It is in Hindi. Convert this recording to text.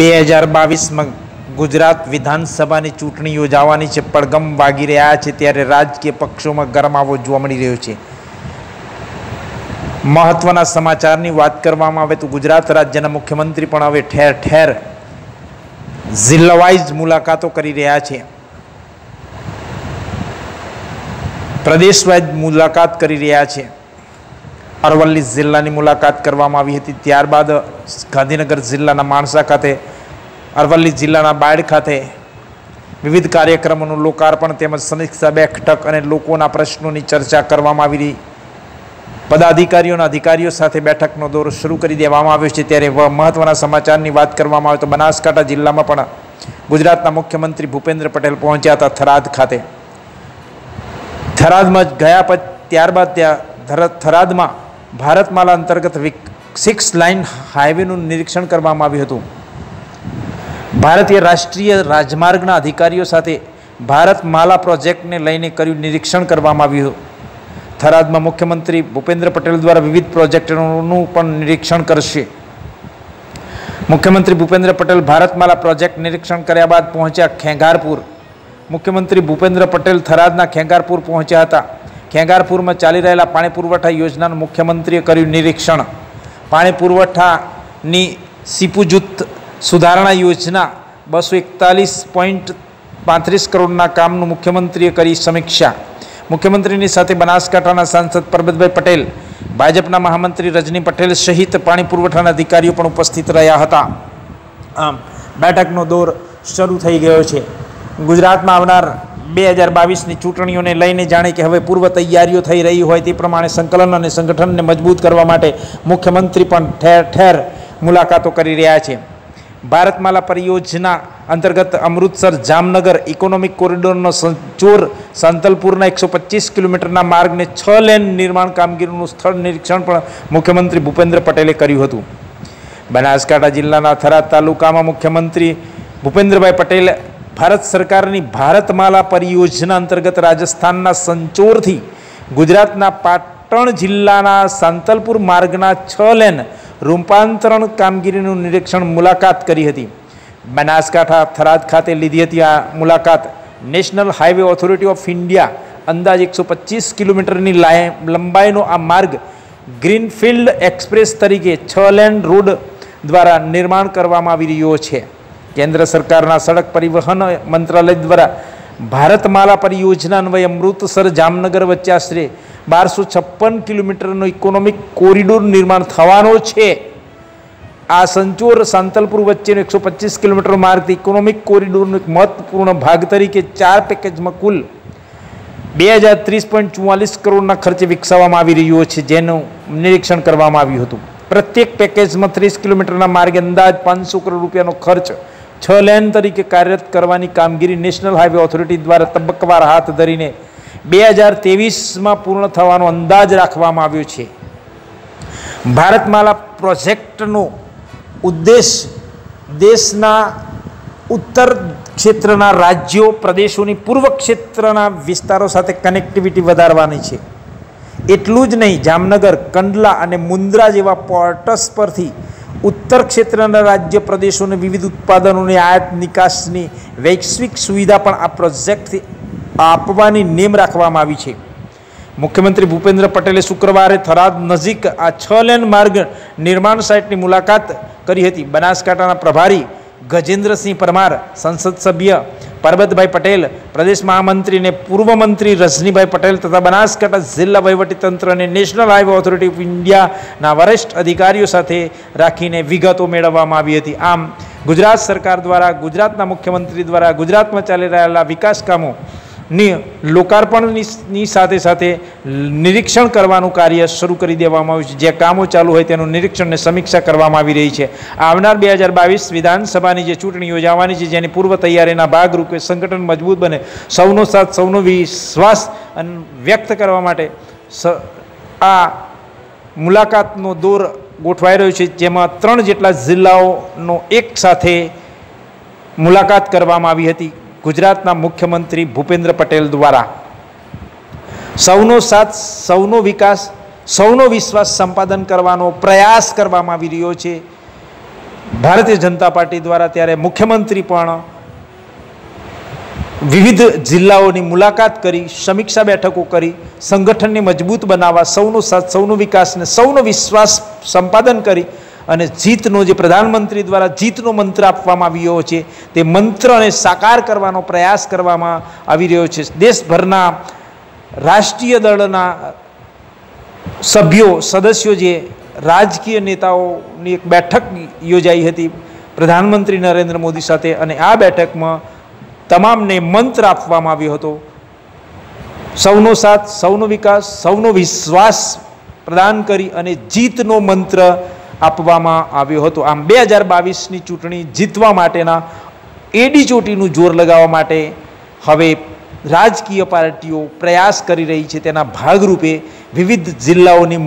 2022 ગુજરાત વિધાનસભાની ચૂંટણી યોજાવાની છે, પડગમ વાગી રહ્યા છે ત્યારે રાજકીય પક્ષોમાં ગરમાવો જોવા મળી રહ્યો છે। મહત્વના સમાચારની વાત કરવામાં આવે તો ગુજરાત રાજ્યના મુખ્યમંત્રી પણ હવે ઠેર ઠેર જિલ્લાવાઇઝ મુલાકાતો કરી રહ્યા છે, પ્રદેશવાઇઝ મુલાકાત કરી રહ્યા છે। અરવલ્લી જિલ્લાની મુલાકાત કરવામાં આવી હતી, ત્યારબાદ ગાંધીનગર જિલ્લાના માણસા ખાતે, अरवली जिल्लाना बायड खाते विविध कार्यक्रमों लोकार्पण तेमज समीक्षा बैठक अने लोकोना प्रश्नों की चर्चा करवामां आवी रही। पदाधिकारीओना अधिकारीओ साथे बैठकनो दौर शुरू करी देवामां आव्यो छे। त्यारे महत्वना समाचारनी वात करवामां आवे तो बनासकांठा जिल्लामां पण गुजरातना मुख्यमंत्री भूपेन्द्र पटेल पहोंच्या हता थराद खाते। थरादमां गया त्यारबाद थरादमां भारतमाला अंतर्गत 6 लाइन हाईवेनुं निरीक्षण करवामां आव्युं हतुं। भारतीय राष्ट्रीय राजमार्ग अधिकारीओ साथे भारतमाला प्रोजेक्ट ने लईने कर्युं निरीक्षण करवामां आव्युं। थरादमां मुख्यमंत्री भूपेन्द्र पटेल द्वारा विविध प्रोजेक्टोनुं पण निरीक्षण करशे। मुख्यमंत्री भूपेन्द्र पटेल भारतमाला प्रोजेक्ट निरीक्षण कर्या बाद पहोंच्या खेंगारपुर। मुख्यमंत्री भूपेन्द्र पटेल थरादना खेंगारपुर पहोंच्या हता। खेंगारपुरमां चाली रहेला पाणी पुरवठा योजनानुं मुख्यमंत्रीए कर्युं निरीक्षण। पाणी पुरवठानी सीपूजूत सुधारणा योजना 241.35 करोड़ कामनु मुख्यमंत्रीए करी समीक्षा। मुख्यमंत्रीनी साथे बनासकांठाना सांसद परबतभाई पटेल, भाजपना महामंत्री रजनी पटेल सहित पाणी पुरवठाना अधिकारीओ पण उपस्थित रह्या हता। आम बेठकनो दौर शरू थई गयो छे। गुजरातमां आवनार 2022 नी चूंटणीओने लईने जाणे के हवे पूर्व तैयारीओ थई रही होय ते प्रमाणे संकलन अने संगठनने मजबूत करवा माटे मुख्यमंत्री पण ठेर ठेर मुलाकातो करी रह्या छे। भारतमाला परियोजना अंतर्गत अमृतसर जामनगर इकोनॉमिक कोरिडोरनो सांचोर सांतलपुरना 125 किलोमीटरना मार्गने 6 लेन निर्माण कामगीरीनुं स्थळ निरीक्षण पण मुख्यमंत्री भूपेन्द्र पटेले कर्युं हतुं। बनासकांठा जिल्लाना थराद तालुकामां मुख्यमंत्री भूपेन्द्रभाई पटेले भारत सरकारनी भारतमाला परियोजना अंतर्गत राजस्थानना सांचोरथी गुजरातना पाटण जिल्लाना सांतलपुर मार्गना 6 लेन रूपांतरण कामगीरीनुं निरीक्षण मुलाकात करी हती। बनासकांठा थराद खाते लीधी हती। आ मुलाकात national highway authority of India अंदाज 125 किलोमीटरनी लंबाईनो आ मार्ग ग्रीनफील्ड एक्सप्रेस तरीके 6 लेन रोड द्वारा निर्माण करवामां आवी रह्यो छे। केंद्र सरकारना सड़क परिवहन मंत्रालय द्वारा भारतमाला परियोजना अन्वये अमृतसर जामनगर वच्चे आश्रे 1256 किलोमीटरनो इकोनॉमिक कोरिडोर निर्माण थवानो छे। आ संचोर सांतलपुर वच्चेनो 125 किलोमीटर मार्ग इकोनॉमिक कोरिडोरनो एक महत्वपूर्ण भाग तरीके 4 पैकेजमां कुल 2030.44 करोड़ना खर्चे विकसाववामां आवी रह्यो छे, जेनुं निरीक्षण करवामां आव्युं हतुं। प्रत्येक पैकेजमां 30 किलोमीटरना मार्गे अंदाज 500 करोड़ रूपियानो खर्च 6 लेन तरीके कार्यरत करवानी कामगीरी नेशनल हाईवे ऑथोरिटी द्वारा तबक्कावार हाथ धरीने 2023 में पूर्ण थવાનો अंदाज राखवामां આવ્યો છે। भारतमाला प्रोजेक्टनो उद्देश्य देशना उत्तर क्षेत्रना राज्यों प्रदेशोनी पूर्व क्षेत्रना विस्तारों साथे कनेक्टिविटी વધારવાની છે। એટલું જ નહીં, જામનગર, કંડલા અને મુન્દ્રા જેવા પોર્ટ્સ પરથી उत्तर क्षेत्र राज्य प्रदेशों ने विविध उत्पादनों ने आयात निकास की वैश्विक सुविधा पर आ प्रोजेक्ट आपवानी नेम राखवामां आवी छे। मुख्यमंत्री भूपेन्द्र पटेले शुक्रवार थराद नजीक आ 6 लेन मार्ग निर्माण साइटनी मुलाकात करी हती। बनासकांठाना प्रभारी गजेंद्र सिंह परमार, संसद सभ्य परबतभाई पटेल, प्रदेश महामंत्री ने पूर्व मंत्री रजनीभाई पटेल तथा बनासकांठा जिला वहीवटीतंत्र ने national highway authority of India ना वरिष्ठ अधिकारीओ साथे राखीने विगतो मेळववामां आवी हती। आम गुजरात सरकार द्वारा, गुजरातना मुख्यमंत्री द्वारा गुजरात में चाली रहेला विकास कामों लोकार्पणनी साथे साथे निरीक्षण करवानुं कार्य शरू करी देवामां आव्युं छे। जे कामों चालू होय तेनुं निरीक्षण ने समीक्षा करवामां आवी रही छे। आवनार 2022 विधानसभानी जे चूंटणी योजावानी छे जेनी पूर्व तैयारीना भागरूपे संगठन मजबूत बने, सौनो साथ सौनो विश्वास व्यक्त करवा माटे आ मुलाकातनो दौर गोठवाई रह्यो छे, जेमां 3 जेटला जिल्लाओनो एक साथे मुलाकात करवामां आवी हती गुजरातना मुख्यमंत्री भूपेन्द्र पटेल द्वारा। सौनो साथ सौनो विकास सौनो विश्वास संपादन करवानो प्रयास करवामां आवी रह्यो छे। भारतीय जनता पार्टी द्वारा त्यारे मुख्यमंत्री पण विविध जिल्लाओनी मुलाकात करी, समीक्षा बैठकों करी, संगठन ने मजबूत बनावा, सौनो साथ, सौनो विकास ने सौनो विश्वास संपादन करी अने जीतनो जे प्रधानमंत्री द्वारा जीतनो मंत्र आपवामां आव्यो छे ते मंत्रने साकार करवानो प्रयास करवामां आवी रह्यो छे। देशभरना राष्ट्रीय दलना सभ्यो सदस्यों जे राजकीय नेताओनी एक बैठक योजाई हती प्रधानमंत्री नरेन्द्र मोदी साथे अने आ बैठकमां तमामने मंत्र आपवामां आव्यो हतो, सौनो साथ, सौनो विकास, सौनो विश्वास प्रदान करी अने जीतनो मंत्र આપવામાં આવ્યો હતો। આમ 2022ની ચૂંટણી જીતવા માટેના એડી ચોટીનું જોર લગાવવા માટે હવે રાજકીય પાર્ટીઓ પ્રયાસ કરી રહી છે। તેના ભાગરૂપે વિવિધ જિલ્લાઓની